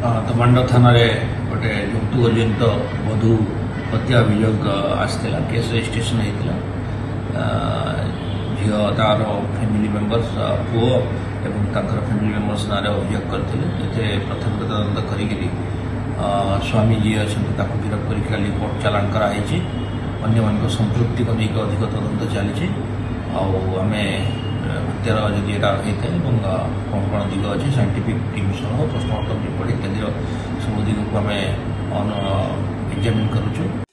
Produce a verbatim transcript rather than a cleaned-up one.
तमांडो थाना रे गोटे युवक जनित वधू हत्या अभियोग आसला केस रजिस्ट्रेशन होता झील तार फैमिली मेम्बर्स पुओ एवं फैमिली मेम्बर्स ना अभियोग करते प्रथम तदंत करी स्वामी जी अच्छा गिरफ्त कर कोर्ट चलाण कराई अगर संपृक्ति को लेकिन अधिक तदंत चली आमे हत्यार जदि यहाँ होता है कौन कौन दिग अच्छे सैंटिफिक टीम सह पोस्टमार्टम रिपोर्ट इत्यादि सब दिग को आम एग्जामिन करूँ।